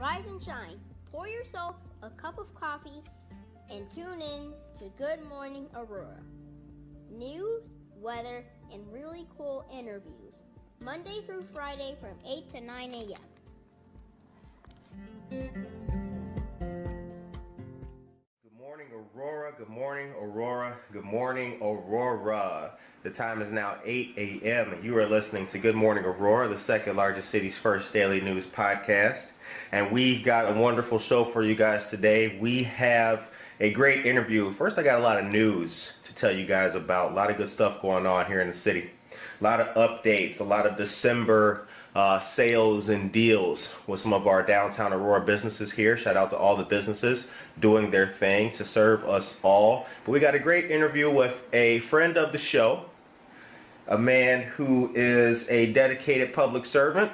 Rise and shine. Pour yourself a cup of coffee and tune in to Good Morning Aurora. News, weather, and really cool interviews. Monday through Friday from 8 to 9 a.m. Good morning, Aurora. Good morning, Aurora. Good morning, Aurora. The time is now 8 a.m. and you are listening to Good Morning Aurora, the second largest city's first daily news podcast. And we've got a wonderful show for you guys today. We have a great interview. First, I got a lot of news to tell you guys about. A lot of good stuff going on here in the city. A lot of updates, a lot of December sales and deals with some of our downtown Aurora businesses here. Shout out to all the businesses doing their thing to serve us all. But we got a great interview with a friend of the show, a man who is a dedicated public servant.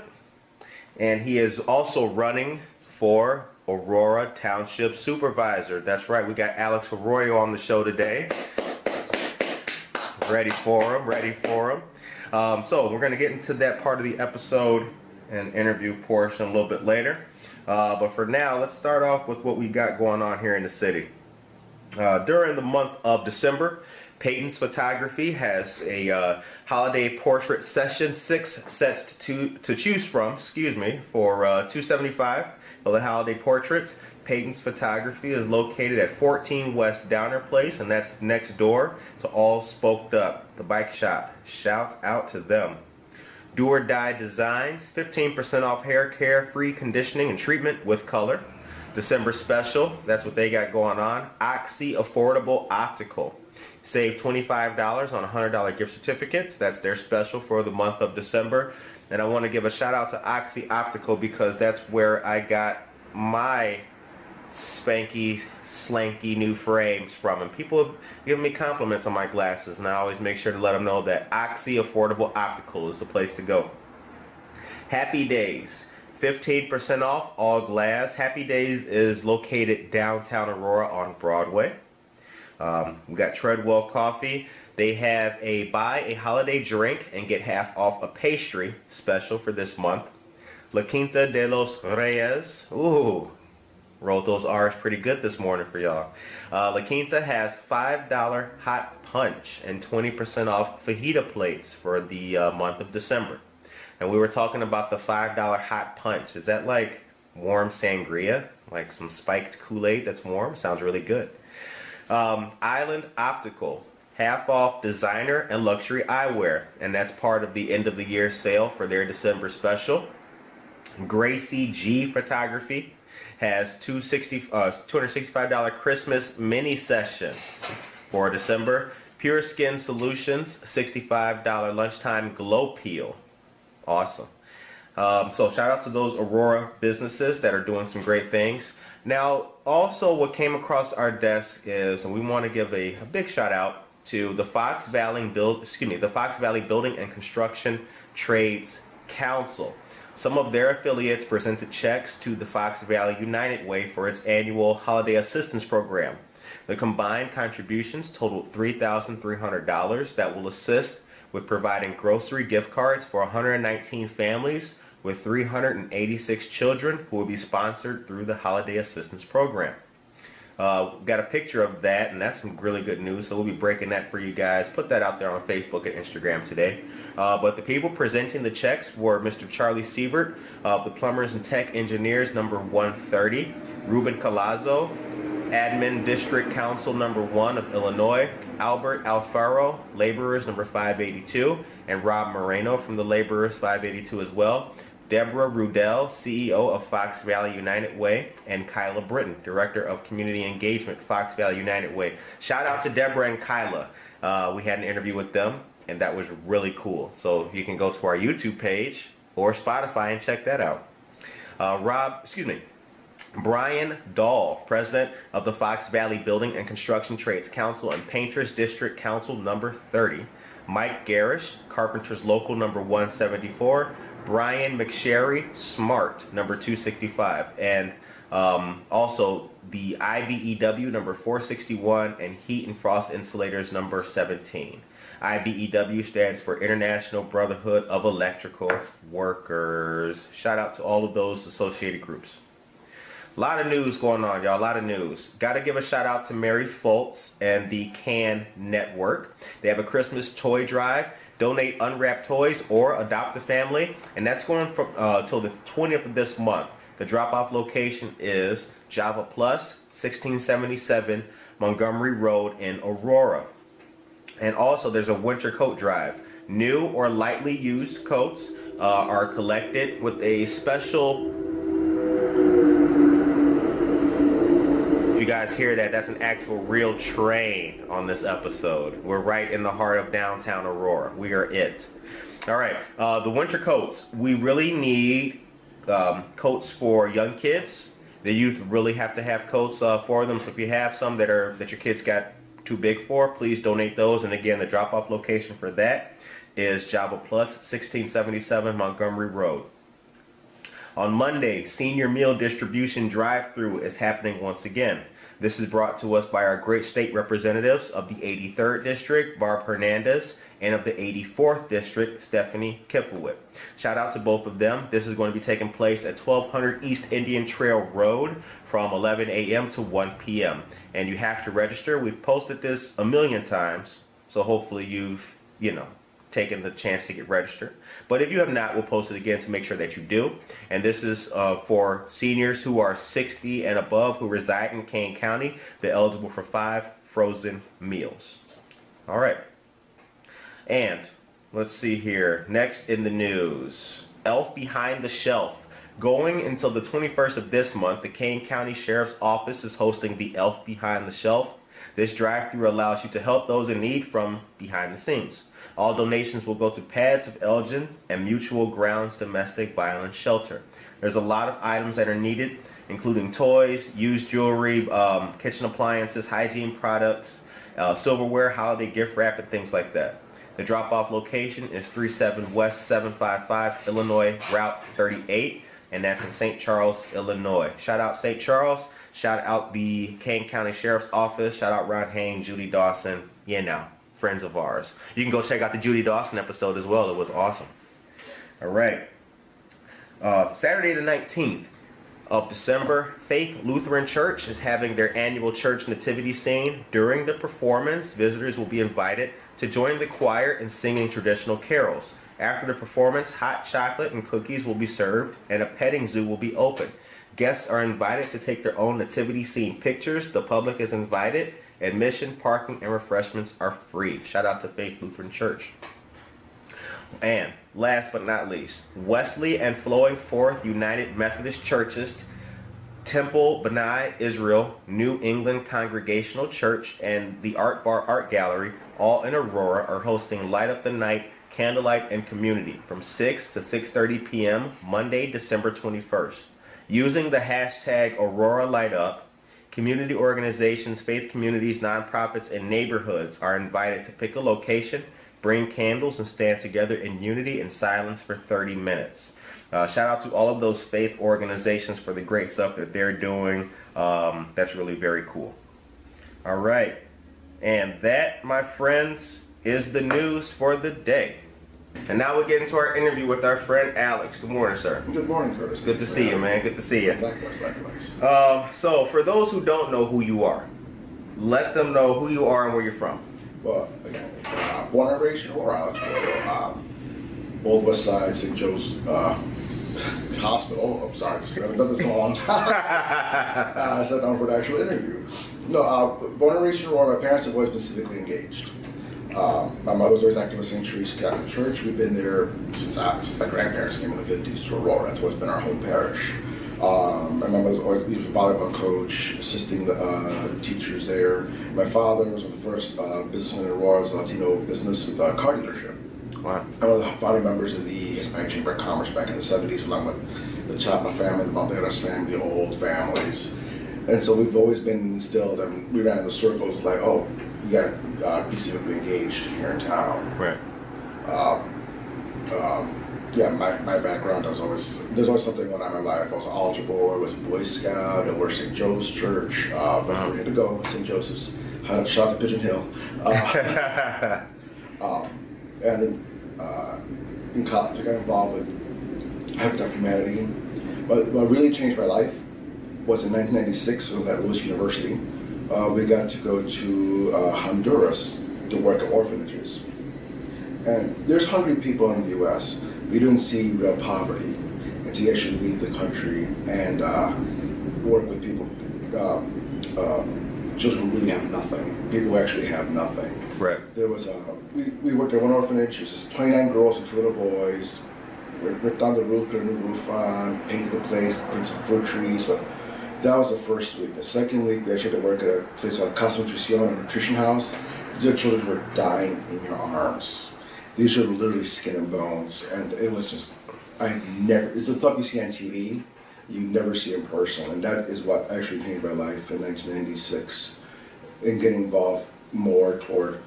And he is also running for Aurora Township Supervisor. That's right, we got Alex Arroyo on the show today. Ready for him. So we're going to get into that part of the episode and interview portion a little bit later. But for now, let's start off with what we got going on here in the city. During the month of December, Peyton's Photography has a holiday portrait session, 6 sets to choose from, for $275 for the holiday portraits. Peyton's Photography is located at 14 West Downer Place, and that's next door to All Spoked Up, the bike shop. Shout out to them. Do or Die Designs, 15% off hair care, free conditioning and treatment with color. December special, that's what they got going on. Oxy Affordable Optical. Save $25 on $100 gift certificates. That's their special for the month of December. And I want to give a shout out to Oxy Optical because that's where I got my spanky, slanky new frames from. And people give me compliments on my glasses. And I always make sure to let them know that Oxy Affordable Optical is the place to go. Happy Days. 15% off all glass. Happy Days is located downtown Aurora on Broadway. We got Treadwell Coffee. They have a buy a holiday drink and get half off a pastry special for this month. La Quinta de los Reyes. Ooh, rolled those R's pretty good this morning for y'all. La Quinta has $5 hot punch and 20% off fajita plates for the month of December. And we were talking about the $5 hot punch. Is that like warm sangria? Like some spiked Kool-Aid that's warm? Sounds really good. Island Optical, half off designer and luxury eyewear, and that's part of the end of the year sale for their December special. Gracie G Photography has $265 Christmas mini sessions for December. Pure Skin Solutions, $65 lunchtime glow peel. Awesome. So shout out to those Aurora businesses that are doing some great things. Now, also what came across our desk is, and we want to give a big shout out to the Fox Valley Building and Construction Trades Council. Some of their affiliates presented checks to the Fox Valley United Way for its annual holiday assistance program. The combined contributions totaled $3,300 that will assist with providing grocery gift cards for 119 families with 386 children who will be sponsored through the Holiday Assistance Program. Got a picture of that, and that's some really good news, so we'll be breaking that for you guys. Put that out there on Facebook and Instagram today. But the people presenting the checks were Mr. Charlie Siebert of the Plumbers and Tech Engineers, number 130, Ruben Calazo, Admin District Council number 1 of Illinois, Albert Alfaro, Laborers number 582, and Rob Moreno from the Laborers 582 as well, Deborah Rudell, CEO of Fox Valley United Way, and Kyla Britton, Director of Community Engagement, Fox Valley United Way. Shout out to Deborah and Kyla. We had an interview with them, and that was really cool. So you can go to our YouTube page or Spotify and check that out. Brian Dahl, President of the Fox Valley Building and Construction Trades Council and Painters District Council number 30. Mike Garish, Carpenters Local number 174. Brian McSherry, Smart number 265. And also the IBEW number 461 and Heat and Frost Insulators number 17. IBEW stands for International Brotherhood of Electrical Workers. Shout out to all of those associated groups. A lot of news going on, y'all. A lot of news. Got to give a shout out to Mary Fultz and the Can Network. They have a Christmas toy drive. Donate unwrapped toys or adopt a family. And that's going from till the 20th of this month. The drop-off location is Java Plus, 1677 Montgomery Road in Aurora. And also, there's a winter coat drive. New or lightly used coats are collected with a special... If you guys hear that, that's an actual real train on this episode. We're right in the heart of downtown Aurora. We are it. All right, the winter coats. We really need coats for young kids. The youth really have to have coats for them. So if you have some that your kids got too big for, please donate those. And again, the drop-off location for that is Java Plus, 1677 Montgomery Road. On Monday, Senior Meal Distribution Drive-Thru is happening once again. This is brought to us by our great state representatives of the 83rd District, Barb Hernandez, and of the 84th District, Stephanie Kifowit. Shout out to both of them. This is going to be taking place at 1200 East Indian Trail Road from 11 a.m. to 1 p.m. And you have to register. We've posted this a million times, so hopefully you've, you know, taken the chance to get registered. But if you have not, we'll post it again to make sure that you do. And this is for seniors who are 60 and above who reside in Kane County. They're eligible for 5 frozen meals. All right. And let's see here. Next in the news, Elf Behind the Shelf. Going until the 21st of this month, the Kane County Sheriff's Office is hosting the Elf Behind the Shelf. This drive-thru allows you to help those in need from behind the scenes. All donations will go to Pads of Elgin and Mutual Grounds Domestic Violence Shelter. There's a lot of items that are needed, including toys, used jewelry, kitchen appliances, hygiene products, silverware, holiday gift wrap, and things like that. The drop-off location is 37 West 755 Illinois Route 38, and that's in St. Charles, Illinois. Shout out St. Charles. Shout out the Kane County Sheriff's Office. Shout out Ron Hain, Judy Dawson. You know, friends of ours. You can go check out the Judy Dawson episode as well. It was awesome. All right. Saturday the 19th of December, Faith Lutheran Church is having their annual church nativity scene. During the performance, visitors will be invited to join the choir in singing traditional carols. After the performance, hot chocolate and cookies will be served, and a petting zoo will be open. Guests are invited to take their own nativity scene pictures. The public is invited. Admission, parking, and refreshments are free. Shout out to Faith Lutheran Church. And last but not least, Wesley and Flowing Forth United Methodist Churches, Temple B'nai Israel, New England Congregational Church, and the Art Bar Art Gallery, all in Aurora, are hosting Light Up the Night, Candlelight, and Community from 6 to 6:30 p.m. Monday, December 21st. Using the hashtag Aurora Light Up, community organizations, faith communities, nonprofits, and neighborhoods are invited to pick a location, bring candles, and stand together in unity and silence for 30 minutes. Shout out to all of those faith organizations for the great stuff that they're doing. That's really very cool. All right. And that, my friends, is the news for the day. And now we'll get into our interview with our friend Alex. Good morning, sir. Good morning, Curtis. Good to see you, man. Good to see you. Likewise, likewise. So, for those who don't know who you are, let them know who you are and where you're from. Well, again, born and raised in Aurora, Alex Arroyo. Old West Side, St. Joe's Hospital. I'm sorry, I haven't done this in a long time. I sat down for an actual interview. No, born and raised in Aurora. My parents have always been civically engaged. My mother was always active with St. Teresa Catholic Church. We've been there since my grandparents came in the 50s to Aurora. That's always been our home parish. My mother was always a volleyball coach, assisting the teachers there. My father was one of the first businessmen in Aurora, was a Latino business with a car dealership. Wow. I'm one of the founding members of the Hispanic Chamber of Commerce back in the 70s, along with the Chapa family, the Valderas family, the old families. And so we've always been instilled, and we ran in the circles like, oh, we got to be civically engaged here in town. Right. Yeah, my background, there's always something going on in my life. I was an altar boy, I was a Boy Scout, I worked St. Joe's Church, but for me to go, St. Joseph's, had a shot at Pigeon Hill. And then in college, I got involved with Habitat for Humanity. But what really changed my life was in 1996 when I was at Lewis University. We got to go to Honduras to work at orphanages. And there's hungry people in the US. We don't see real poverty until you actually leave the country and work with people. Children really have nothing. People actually have nothing. Right. There was we worked at one orphanage. It was just 29 girls and 2 little boys. We ripped down the roof, put a new roof on, painted the place, put some fruit trees. But that was the first week. The second week, we actually had to work at a place called Casa Nutrición, a nutrition house. These are children who are dying in your arms. These are literally skin and bones, and it was just, it's the stuff you see on TV, you never see in person, and that is what actually changed my life in 1996, and getting involved more toward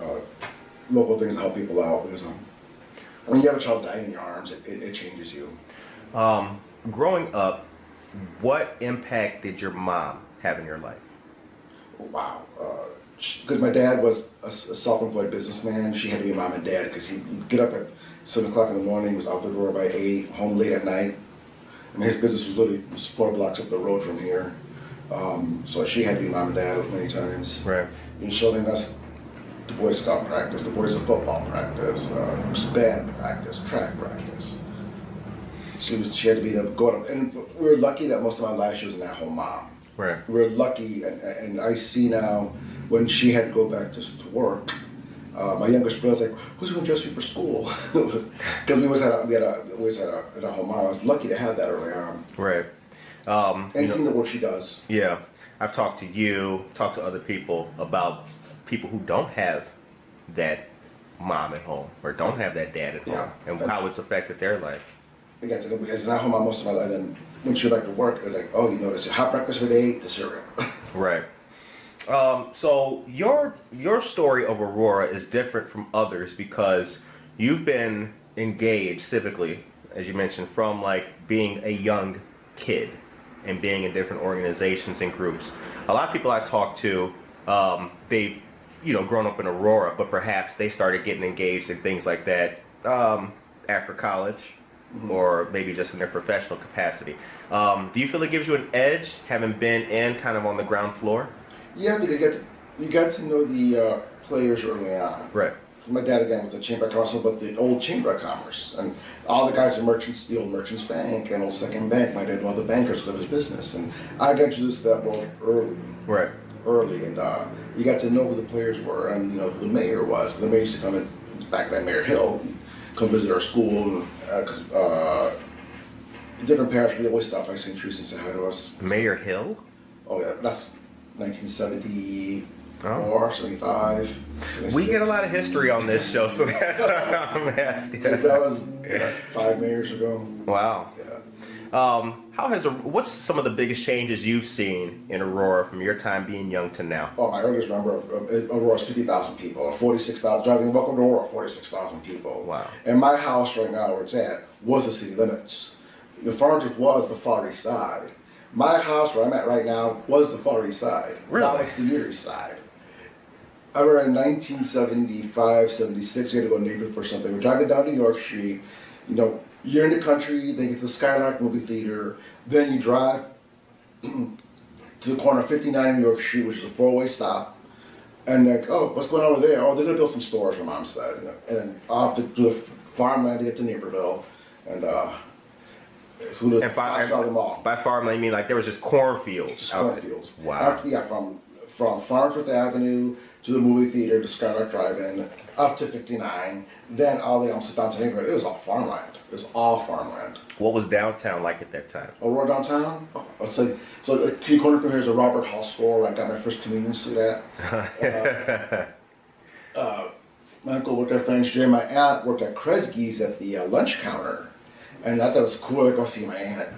local things to help people out, because when you have a child dying in your arms, it changes you. Growing up, what impact did your mom have in your life? Wow. Because my dad was a self-employed businessman, she had to be mom and dad because he'd get up at 7 o'clock in the morning, was out the door by 8, home late at night. I mean, his business was literally 4 blocks up the road from here. So she had to be mom and dad many times. Right. And showing us the Boy Scout practice, the boys' football practice, band practice, track practice. She had to be the go-to. And we were lucky that most of my life she was an at-home mom. Right. We were lucky, and I see now, when she had to go back to work, my youngest brother's like, "Who's going to dress me for school?" Because we always had an at-home mom. I was lucky to have that early on. Right. And seeing the work she does. Yeah, I've talked to you, talked to other people about people who don't have that mom at home or don't have that dad at home, and how it's affected their life. Again, it's an at-home mom most of my life. And when she went back to work, it was like, "Oh, you know, this hot breakfast for day, the cereal." Right. So your story of Aurora is different from others because you've been engaged civically, as you mentioned, from like being a young kid and being in different organizations and groups. A lot of people I talk to, they've grown up in Aurora, but perhaps they started getting engaged in things like that after college. Mm-hmm. Or maybe just in their professional capacity. Do you feel it gives you an edge having been kind of on the ground floor? Yeah, because you got to know the players early on. Right. My dad, again, was a chamber of commerce, but the old chamber of commerce. And all the guys are merchants, the old Merchants Bank and Old Second Bank. My dad was one of the bankers of his business. And I got introduced to that world early. Right. Early. And you got to know who the players were and, who the mayor was. The mayor used to come in, back then, Mayor Hill, come visit our school. Because different parishes, we always stopped by St. Teresa and said hi to us. Mayor Hill? Oh, yeah. That's 1974, 75, 76. We get a lot of history on this show, so I'm asking. That was 5 mayors ago. Wow. Yeah. What's some of the biggest changes you've seen in Aurora from your time being young to now? Oh, my earliest memory of Aurora's 50,000 people, or 46,000, driving welcome to Aurora, 46,000 people. Wow. And my house right now, where it's at, was the city limits. The Farmington was the Far East Side. My house, where I'm at right now, was the Far East Side. Really? Now it's the Near East Side. I remember in 1975, 76, we had to go to Naperville for something. We're driving down New York Street. You're in the country, then you get to the Skylark Movie Theater. Then you drive to the corner of 59 New York Street, which is a 4-way stop. And like, oh, what's going on over there? Oh, they're going to build some stores, my mom said. And off to the farmland to get to Naperville. And, and by farm, I mean like there was just cornfields. Cornfields. Wow. Yeah, from Farnsworth Avenue to the movie theater to Skylark Drive-In, up to 59, then all the way almost down to neighborhood. It was all farmland. It was all farmland. What was downtown like at that time? Aurora downtown? Oh, I was like, so the corner from here is a Robert Hall store. I got my first communion suit at. My uncle worked at French Jerry. My aunt worked at Kresge's at the lunch counter. And I thought it was cool to go see my aunt.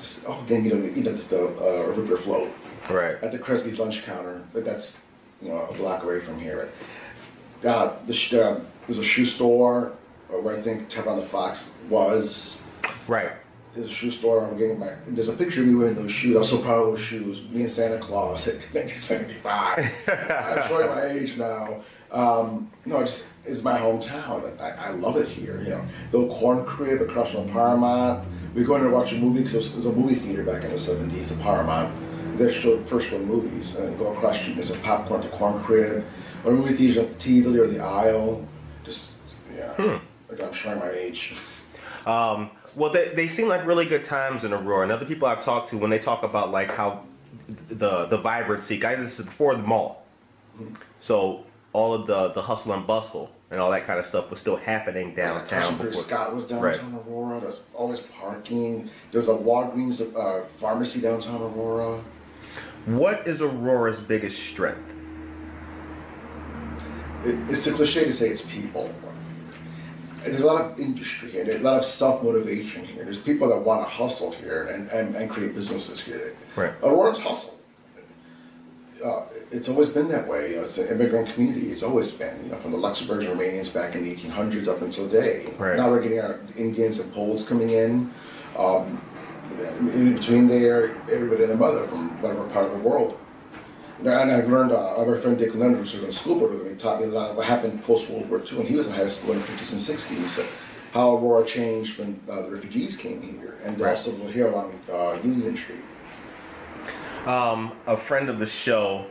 Just the root beer float. Right. At the Kresge's lunch counter. But that's, a block away from here. But, there's a shoe store, where I think Tap on the Fox was. Right. There's a shoe store. There's a picture of me wearing those shoes. I was so proud of those shoes. Me and Santa Claus in 1975. I'm showing my age now. It's my hometown. I love it here. The old corn crib across from Paramount, We go in there to watch a movie, because there was a movie theater back in the 70s, the Paramount, that showed first run movies. And go across the street, there's a popcorn to corn crib, or a movie theater at the TV or the aisle. Just, yeah, I'm showing my age. Well, they seem like really good times in Aurora. And other people I've talked to, when they talk about like how the vibrancy, this is before the mall. So all of the hustle and bustle and all that kind of stuff was still happening downtown. Before Scott was downtown Aurora. There's always parking. There's a Walgreens pharmacy downtown Aurora. What is Aurora's biggest strength? It's a cliche to say it's people. There's a lot of industry here, there's a lot of self-motivation here. There's people that want to hustle here and create businesses here. Right. Aurora's hustle. It's always been that way. You know, it's an immigrant community. It's always been, you know, from the Luxembourgs and Romanians back in the 1800s up until today. Right. Now we're getting our Indians and Poles coming in. In between there, everybody and their mother from whatever part of the world. And I learned, my friend Dick Leonard, who was on school board with me, taught me a lot of what happened post-World War II, and he was in high school in the 50s and 60s, how Aurora changed when the refugees came here, and also here along Union Street. A friend of the show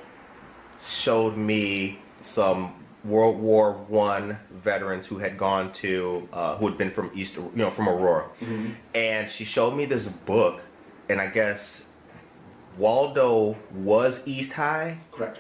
showed me some World War I veterans who had gone to, who had been from East, you know, from Aurora. Mm-hmm. And she showed me this book, and I guess Waldo was East High? Correct.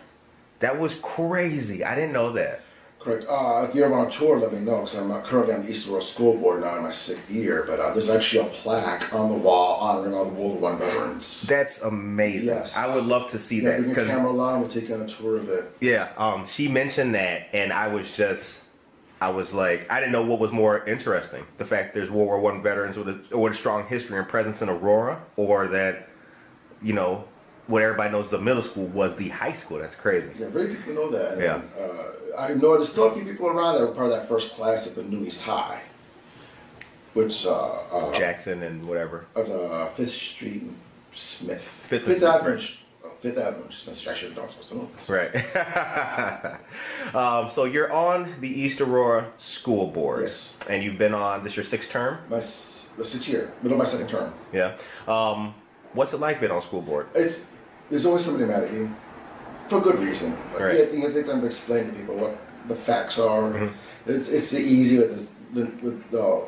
That was crazy. I didn't know that. Correct. If you're on tour, let me know, because I'm currently on the East Aurora School Board now in my 6th year, but there's actually a plaque on the wall honoring all the World War I veterans. That's amazing. Yes. I would love to see that. Bring your camera along, we'll take on a tour of it. Yeah, she mentioned that, and I was like, I didn't know what was more interesting, the fact there's World War I veterans with a strong history and presence in Aurora, or that, you know, what everybody knows the middle school was the high school. That's crazy. Yeah, very few people know that. Yeah. And, I know there's still a few people around that were part of that first class at the New East High, which Jackson and whatever. 5th Street and Smith. 5th Avenue. Right. 5th Avenue Smith. I should know this. Right. So you're on the East Aurora School Board. Yes. And you've been on, this your 6th term? My 6th year. Middle of my 2nd term. Yeah. What's it like being on school board? There's always somebody mad at you, for good reason. Like, right. You have to kind of explain to people what the facts are. Mm-hmm. It's easy with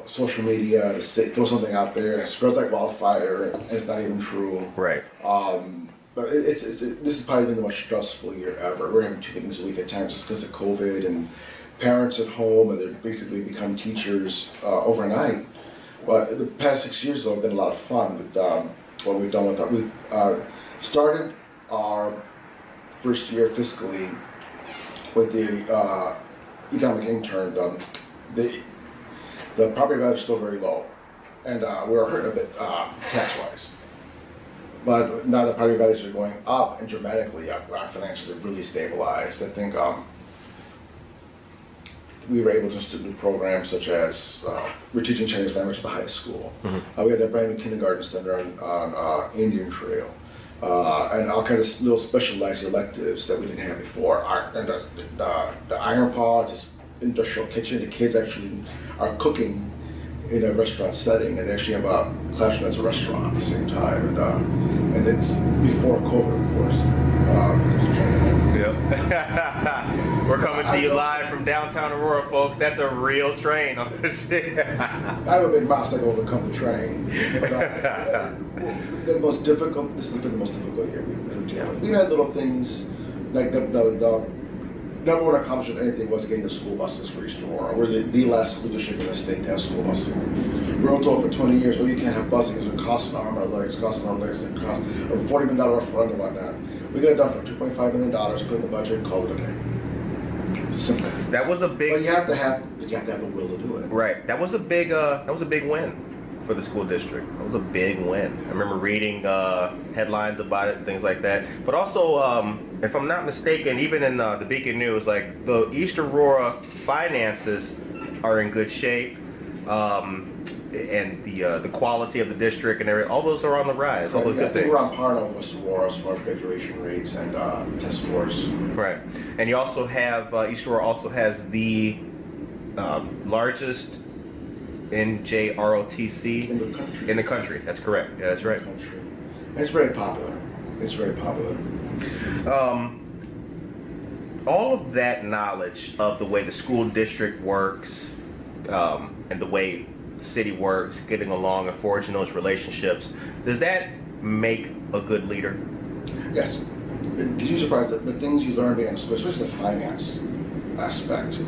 social media to throw something out there and it spreads like wildfire, and it's not even true. Right. But this has probably been the most stressful year ever. We're having 2 meetings a week at times just because of COVID and parents at home, and they basically become teachers overnight. But the past 6 years though have been a lot of fun. But what we've done with that, we've started our first year fiscally with the economic intern. The property value is still very low, and we were hurt a bit tax-wise. But now the property values are going up, and dramatically up. Our finances have really stabilized. I think we were able to do programs such as we're teaching Chinese language at the high school. Mm-hmm. We had that brand new kindergarten center on Indian Trail, and all kinds of little specialized electives that we didn't have before. The iron pods, this industrial kitchen. The kids actually are cooking in a restaurant setting, and they actually have a classroom as a restaurant at the same time. And it's before COVID, of course. Yep. We're coming to you live from downtown Aurora, folks. That's a real train. I have a big motorcycle to overcome the train. But, this has been the most difficult year we've had. We had little things like the number one accomplishment of anything was getting the school buses for East Aurora. We're the last school district in the state to have school busing. We were told for 20 years, well, you can't have busing because it costs an arm and a leg, it costs an arm and a leg, it costs a $40 million fund and whatnot. We got it done for $2.5 million, put in the budget, and call it a day. Simple. That was a big. But you have to have the will to do it. Right. That was a big win for the school district. That was a big win. I remember reading headlines about it and things like that. But also. If I'm not mistaken, even in the Beacon News, like the East Aurora finances are in good shape, and the quality of the district and everything, all those are on the rise. All those good things. We're on par with West Aurora as far as graduation rates and test scores. Right, and you also have East Aurora also has the largest NJROTC in the country. In the country. That's correct. Yeah, that's right. It's very popular. It's very popular. All of that knowledge of the way the school district works and the way the city works, getting along and forging those relationships, does that make a good leader? Yes. Because you're surprised that the things you learn, especially the finance aspect,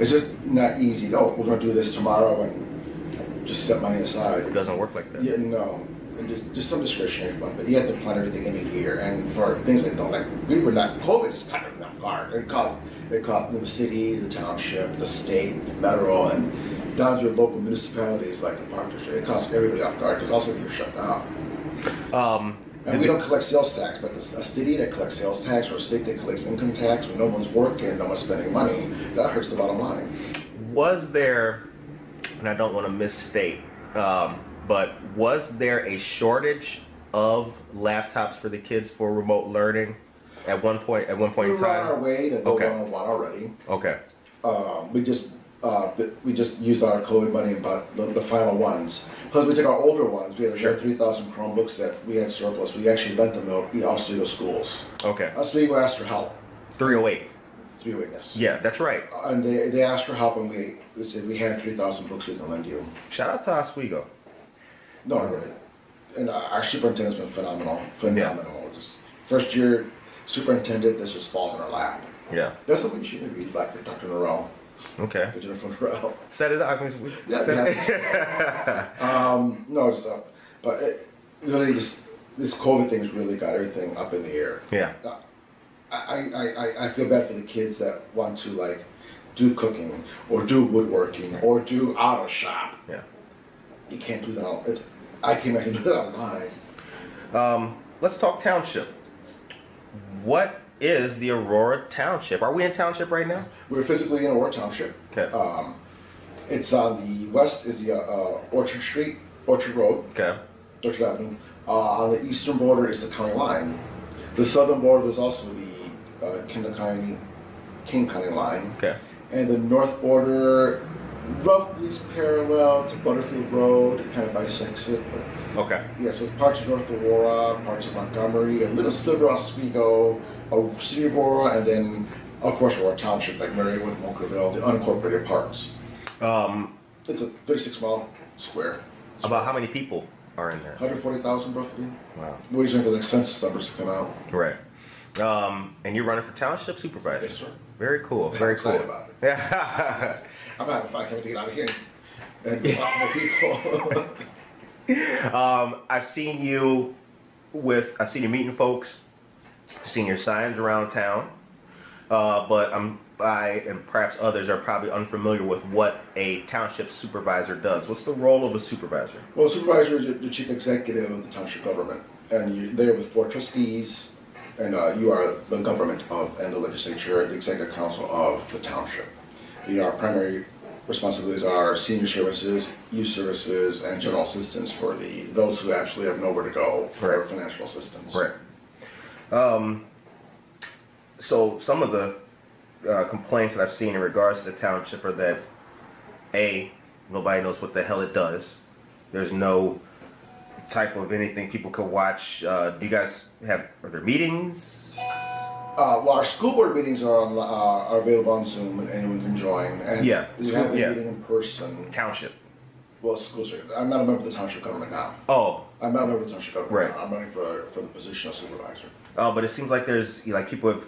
it's just not easy. Oh, we're going to do this tomorrow and just set money aside. It doesn't work like that. Yeah, no. And just some discretionary fund, but you have to plan everything in a year. And for things that don't, like, we were not, COVID is kind of not far. It caught the city, the township, the state, the federal, and down to your local municipalities like the park district. It costs everybody off guard because also you're shut down. And we don't collect sales tax, but a city that collects sales tax or a state that collects income tax when no one's working, no one's spending money, that hurts the bottom line. Was there, and I don't want to misstate, but was there a shortage of laptops for the kids for remote learning at one point? At one point in time, we were on our way to one-on-one already. Okay. We just used our COVID money and bought the final ones. Plus, we took our older ones. We had 3,000 Chromebooks that we had surplus. We actually lent them to all studio schools. Okay. So we asked for help. 308. 308. Yes. Yeah, that's right. And they asked for help, and we said we have 3,000 books we can lend you. Shout out to Oswego. No, really. And our superintendent's been phenomenal. Phenomenal. Yeah. Just first year superintendent, this just falls in our lap. Yeah. That's something she interviewed, like for Dr. Norrell. Okay. Dr. Norrell. Set it up. Yeah, set it. No, just up. But it really just, this COVID thing's really got everything up in the air. Yeah. I feel bad for the kids that want to, like, do cooking or do woodworking or do auto shop. Yeah. You can't do that online. I came back and do that online. Let's talk township. What is the Aurora Township? Are we in township right now? We're physically in Aurora Township. Okay. It's on the west is the Orchard Road. Okay. Orchard Avenue. On the eastern border is the county line. The southern border is also the Kane County line. Okay. And the north border roughly is parallel to Butterfield Road. It kind of bisects it. But okay. Yeah, so it's parts of North Aurora, parts of Montgomery, a little sliver of Oswego, City of Aurora, and then, of course, Aurora Township, like Marywood, Walkerville, the unincorporated parts. It's a 36-mile square. About how many people are in there? 140,000, roughly. Wow. What are you doing for the census numbers to come out? Right. And you're running for township supervisor? Yes, sir. Very cool. Very cool. I'm excited about it. Yeah. I'm having fun coming to get out of here and talk more people. I've seen you meeting folks, seen your signs around town, but I and perhaps others are probably unfamiliar with what a township supervisor does. What's the role of a supervisor? Well, a supervisor is the chief executive of the township government, and you're there with 4 trustees, and you are the government of and the legislature, the executive council of the township. You know, our primary responsibilities are senior services, youth services, and general assistance for those who actually have nowhere to go for financial assistance. Right. So some of the complaints that I've seen in regards to the township are that, A, nobody knows what the hell it does. There's no type of anything people could watch. Do you guys are there meetings? Well, our school board meetings are available on Zoom, and anyone can join. And yeah, we have a meeting in person. Township. Well, school district. I'm not a member of the township government now. Oh, I'm not a member of the township government. Right. Now. I'm running for the position of supervisor. Oh, but it seems like there's people have.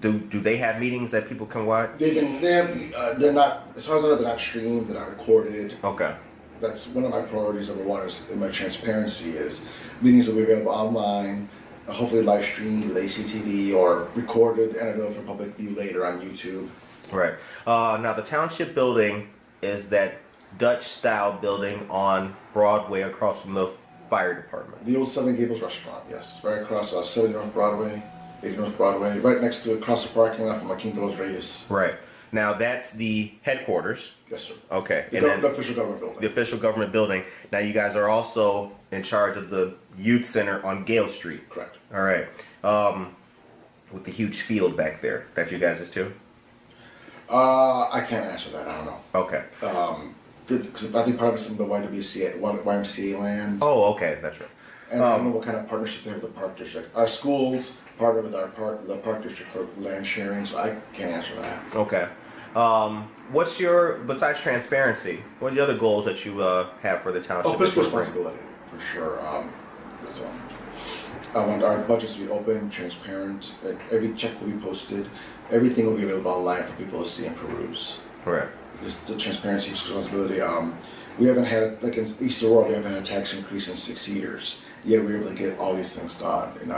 Do they have meetings that people can watch? They're not. As far as I know, they're not streamed. They're not recorded. Okay. That's one of my priorities. Number one is in my transparency is meetings will be available online. Hopefully live streamed with ACTV or recorded and available for public view later on YouTube. Right. Now the township building is that Dutch style building on Broadway across from the fire department. The old Seven Gables restaurant, yes. Right across 7 North Broadway, 8 North Broadway, right next to across the parking lot from La Quinta de los Reyes. Right. Now that's the headquarters. Yes, sir. Okay. The official government building. The official government building. Now you guys are also in charge of the youth center on Gale Street. Correct. All right. With the huge field back there, that you guys is too. I can't answer that. I don't know. Okay. I think part of it's in the YMCA land. Oh, okay, that's right. And I don't know what kind of partnership they have with the park district. Our schools partner with our park district for land sharing, so I can't answer that. Okay. What's your, besides transparency, what are the other goals that you have for the township? Oh, fiscal responsibility, for sure. So I want our budgets to be open and transparent. Every check will be posted. Everything will be available online for people to see and peruse. Correct. Just the transparency, responsibility. We haven't had, like in East Aurora, we haven't had a tax increase in 6 years. Yet we were able to get all these things done. And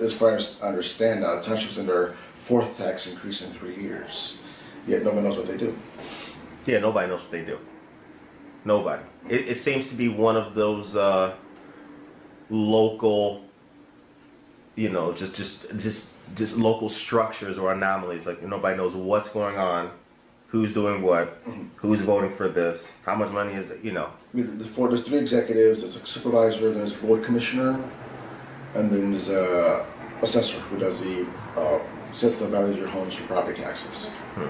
as far as I understand, the township's under fourth tax increase in 3 years. Yet no one knows what they do. Yeah, nobody knows what they do. Nobody. It seems to be one of those local, you know, just local structures or anomalies. Like nobody knows what's going on. Who's doing what? Who's voting for this? How much money is it? You know. There's 3 executives. There's a supervisor. There's a board commissioner, and then there's a assessor who does the sets the values of your homes for property taxes. Hmm.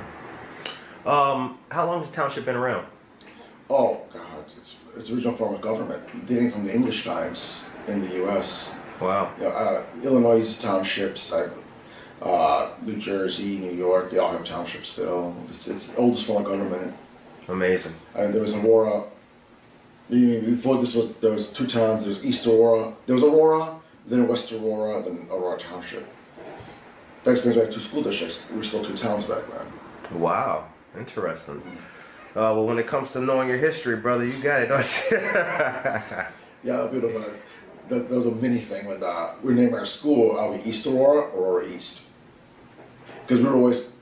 How long has the township been around? Oh God, it's a regional form of government dating from the English times in the U.S. Wow. You know, Illinois' townships. New Jersey, New York, they all have townships still. It's the oldest form of government. Amazing. There was Aurora. Before this was, there was 2 towns. There was East Aurora. There was Aurora, then West Aurora, then Aurora Township. Thanks to back 2 school districts. We were still 2 towns back then. Wow. Interesting. Well, when it comes to knowing your history, brother, you got it, don't you? Yeah, a bit of a... That was a mini thing with we named our school, are we East Aurora or Aurora East? Because we were always,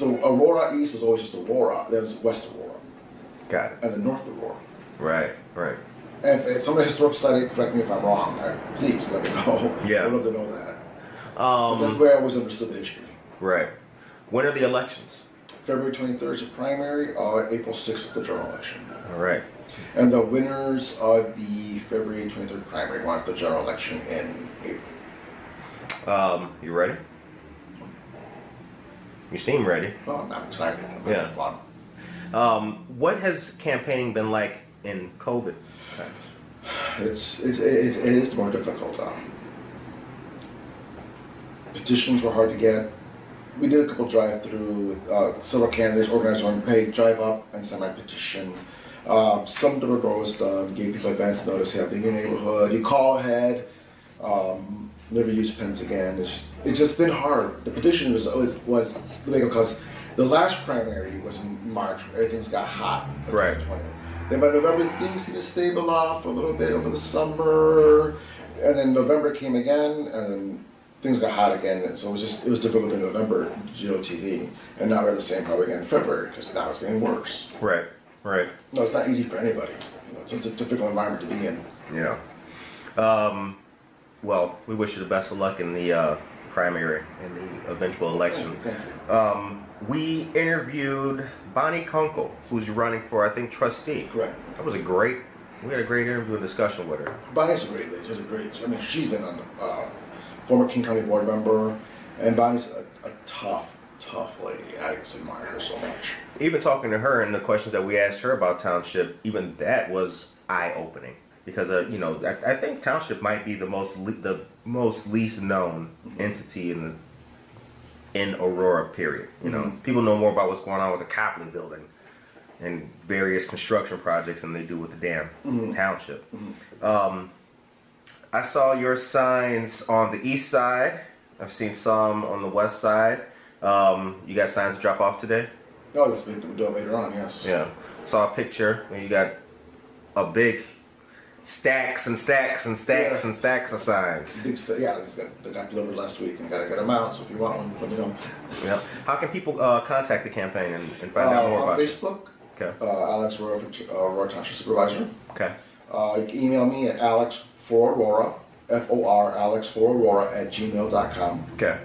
Aurora East was always just Aurora. There was West Aurora. Got it. And then North Aurora. Right, right. And if somebody historical society, correct me if I'm wrong, please let me know. Yeah. I'd love to know that. That's the way I always understood the history. Right. When are the elections? February 23rd is the primary, April 6th is the general election. All right. And the winners of the February 23rd primary want the general election in April. You ready? You seem ready. Oh, I'm excited. Yeah. Fun. What has campaigning been like in COVID times? It is more difficult. Petitions were hard to get. We did a couple drive-through with several candidates, organized on page, drive-up, and send my petition. Some door-to-door was done, gave people advance notice, hey, I'm in your neighborhood, you call ahead, never use pens again. It's just been hard. The petition was because the last primary was in March, when everything's got hot. Right. Then by November, things seemed to stable off a little bit over the summer, and then November came again, and then things got hot again, and so it was difficult in November, GOTV, and now we're the same probably again in February, because now it's getting worse. Right, right. No, it's not easy for anybody. You know, it's a difficult environment to be in. Yeah. Well, we wish you the best of luck in the primary and the eventual election. Thank you. We interviewed Bonnie Kunkel, who's running for, I think, trustee. Correct. That was a great. We had a great interview and discussion with her. Bonnie's a great lady. She's a great. I mean, she's been on the. Former King County board member, and Bonnie's a tough, tough lady. I just admire her so much. Even talking to her and the questions that we asked her about township, even that was eye-opening because you know, I think township might be the most least known entity in Aurora. Period. You know, people know more about what's going on with the Copley building and various construction projects than they do with the damn township. I saw your signs on the east side. I've seen some on the west side. You got signs to drop off today? Oh, that's been we'll do it later on, yes. Yeah. Saw a picture and you got a big stacks and stacks and stacks and stacks of signs. Big, yeah, they got delivered last week and got to get them out. So if you want one, let me know. Yeah. How can people contact the campaign and find out more about it? On Facebook. Okay. Alex Arroyo, Aurora Township Supervisor. Okay. You can email me at Alex4Aurora, F-O-R, Alex4Aurora @gmail.com. Okay.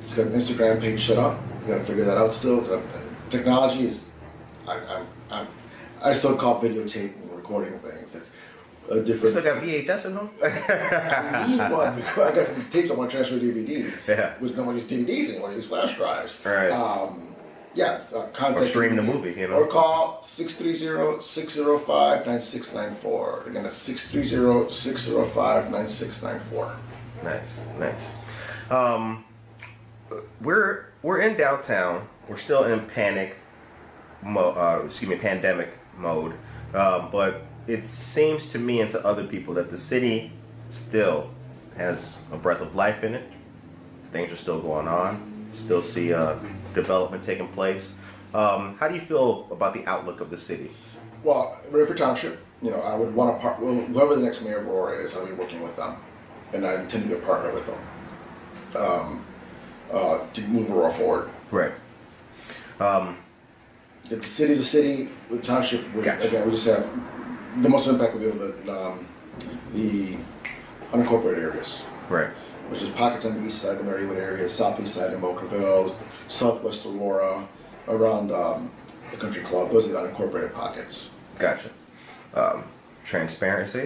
It's got an Instagram page set up. You got to figure that out still. Technology is, I still call videotaping and recording things. It's a different. You still got VHS in them? I got some tapes I want to transfer to DVD. Yeah. Because no one uses DVDs anymore. They use flash drives. Right. Yeah, contact. Or stream the movie, you know. Or call 630-605-9694. Again, that's 630-605-9694. Nice, nice. We're in downtown. We're still in pandemic mode. But it seems to me and to other people that the city still has a breath of life in it. Things are still going on. Still see development taking place. How do you feel about the outlook of the city? Well, Riverford Township, you know, I would want to partner, whoever the next mayor of Aurora is, I'll be working with them. And I intend to partner with them to move Aurora forward. Right. If the city's a city, the township, gotcha. Again, we just have the most impact will be with the unincorporated areas. Right. Which is pockets on the east side of the Marywood area, southeast side of Mokerville, southwest Aurora, around the country club. Those are the unincorporated pockets. Gotcha. Transparency,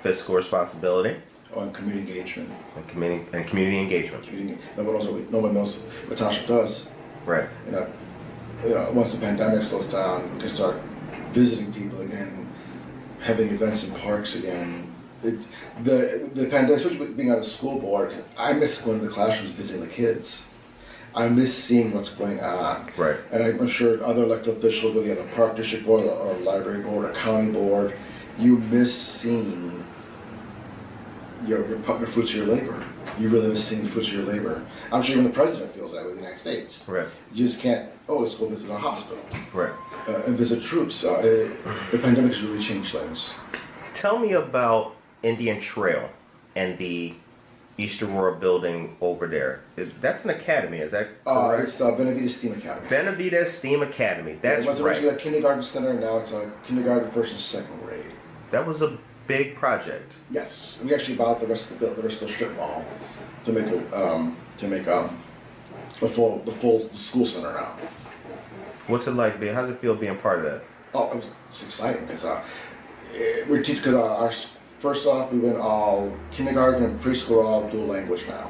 fiscal responsibility. Oh, and community engagement. And community engagement. No one knows what township does. Right. You know, once the pandemic slows down, we can start visiting people again, having events in parks again. The pandemic, especially being on the school board, I miss going to the classrooms visiting the kids. I miss seeing what's going on. Right. And I'm sure other elected officials, whether you have a park district board or a library board or a county board, you miss seeing your fruits of your labor. You really miss seeing the fruits of your labor. I'm sure even the president feels that way in the United States. Right. You just can't, oh, let's go visit a hospital. Right. And visit troops. The pandemic has really changed things. Tell me about Indian Trail and the East Aurora building over there. That's an academy, is that correct? It's Benavides STEAM Academy. Benavides STEAM Academy, that's right. It was originally a kindergarten center, and now it's a kindergarten first and second grade. That was a big project. Yes, we actually bought the rest of the rest of the strip mall to make the full school center now. What's it like? How's it feel being part of that? Oh, it's exciting because we teach because our first off, we went all kindergarten and preschool all dual language now.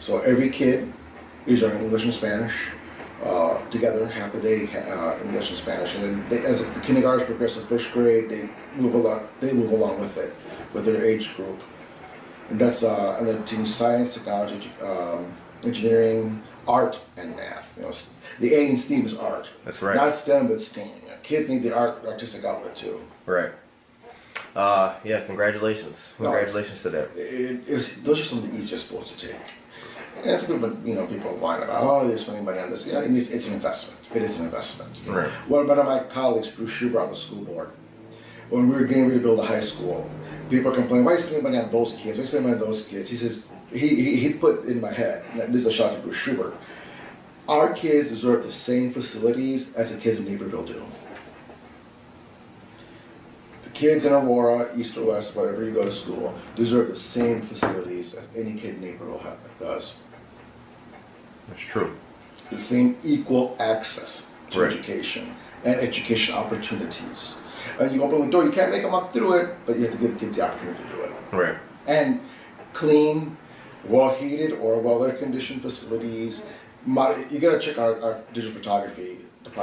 So every kid is learning English and Spanish together, half a day English and Spanish, and then they, as the kindergartens progress in first grade, they move along with it, with their age group, and that's and then teaching science, technology, engineering, art, and math. You know, the A in STEAM is art. That's right. Not STEM, but STEAM. You know, kids need the artistic outlet too. Right. Yeah, congratulations. Congratulations to them. Those are some of the easiest sports to take. And that's good, but you know, people whine about, oh, you're spending money on this. Yeah, it's an investment. It is an investment. Right. One of my colleagues, Bruce Schubert, on the school board, when we were getting ready to build a high school, people complained, why are you spending money on those kids? Why are you spending money on those kids? He says, he put in my head, and this is a shot to Bruce Schubert, our kids deserve the same facilities as the kids in Naperville do. Kids in Aurora, East or West, whatever you go to school, deserve the same facilities as any kid in Naperville does. That's true. The same equal access to education and education opportunities. And you open the door, you can't make them up through it, but you have to give the kids the opportunity to do it. Right. And clean, well-heated or well-air-conditioned facilities. You got to check our digital photography.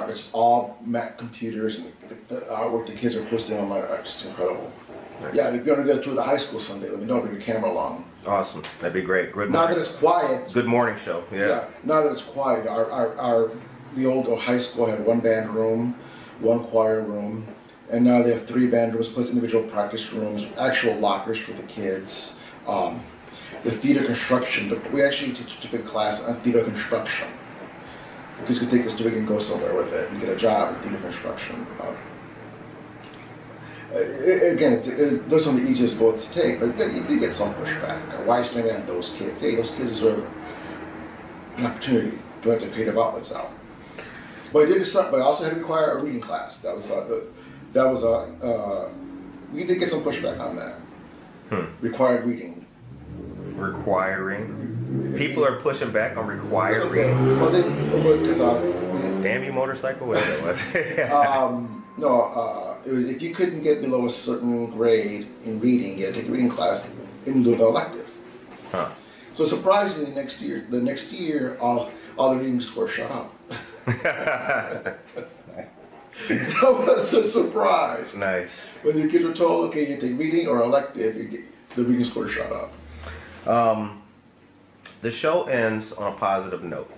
It's all Mac computers and the artwork the kids are posting online are just incredible. Right. Yeah, if you're going to go to the high school someday, let me know, bring your camera along. Awesome. That'd be great. Good morning. Now that it's quiet. Good morning show. Yeah. Now that it's quiet, the old high school had one band room, one choir room, and now they have three band rooms plus individual practice rooms, actual lockers for the kids. The theater construction, we actually teach a different class on theater construction. Kids could take this to it and go somewhere with it and get a job in theater construction. Again, those are the easiest votes to take, but you do get some pushback. Why spend it on those kids? Hey, those kids deserve an opportunity to let their creative outlets out. But it did start, but I also had to require a reading class. We did get some pushback on that. Required reading. People are pushing back on requiring. Damn you, motorcycle! What that was. If you couldn't get below a certain grade in reading, you had to take a reading class in lieu of elective. Huh. So surprisingly, the next year, all the readings were shut up. That was the surprise. Nice. When the kids were told, okay, you take reading or elective, you get, the reading score shot up. The show ends on a positive note.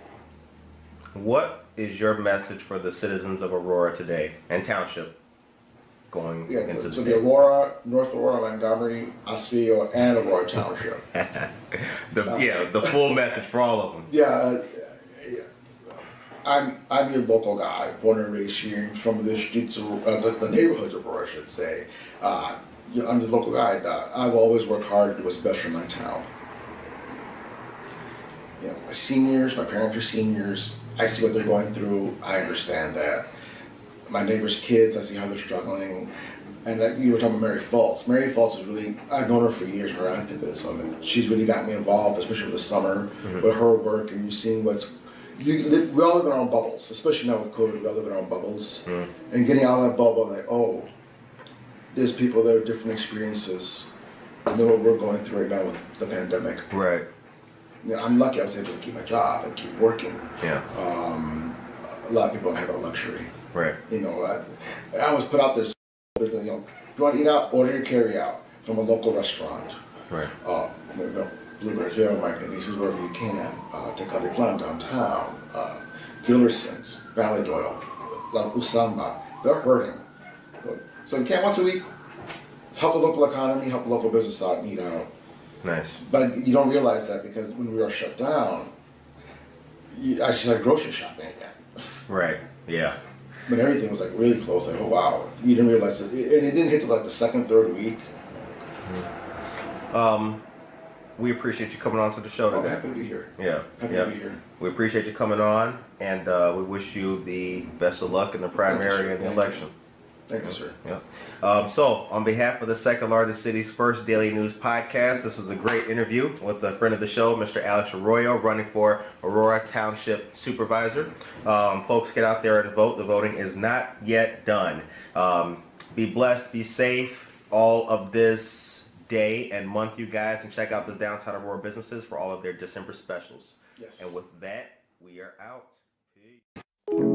What is your message for the citizens of Aurora today and Township going into the day? Aurora, North Aurora, Montgomery, Oswego, and Aurora Township. The full message for all of them. Yeah. I'm your local guy, born and raised here, from the streets of the neighborhoods of Aurora, I should say. I'm the local guy. I've always worked hard to do what's best for my town. You know, my parents are seniors. I see what they're going through. I understand that. My neighbor's kids, I see how they're struggling. And you were talking about Mary Fultz. Mary Fultz is really, I've known her for years, her activism, and she's really gotten me involved, especially with the summer, with her work, and you've seen what's, we all live in our own bubbles, especially now with COVID, we all live in our own bubbles. And getting out of that bubble, like, oh, there's people that have different experiences than what we're going through right now with the pandemic. Right. You know, I'm lucky I was able to keep my job and keep working. Yeah. A lot of people don't have that luxury. Right. You know, I always put out there, you know, if you want to eat out, order your carry out from a local restaurant. Right. You know, Blueberry Hill, Mike and Lisa's, wherever you can. Take out your plan downtown. Gilderson's, Valley Doyle, La Usamba, they're hurting. So you can't once a week help the local economy, help the local business out and eat out. Nice. But you don't realize that because when we were shut down, you actually started grocery shopping again. Right, yeah. When everything was like really close, like, oh wow. You didn't realize it. And it didn't hit till like the second, third week. We appreciate you coming on to the show today. I'm happy to be here. Yeah. Happy to be here. We appreciate you coming on, and we wish you the best of luck in the primary and the election. Thank you, sir. Yeah. So, on behalf of the second largest city's first daily news podcast, this was a great interview with a friend of the show, Mr. Alex Arroyo, running for Aurora Township Supervisor. Folks, get out there and vote. The voting is not yet done. Be blessed, be safe, all of this day and month, you guys, and check out the downtown Aurora businesses for all of their December specials. Yes. And with that, we are out. Peace.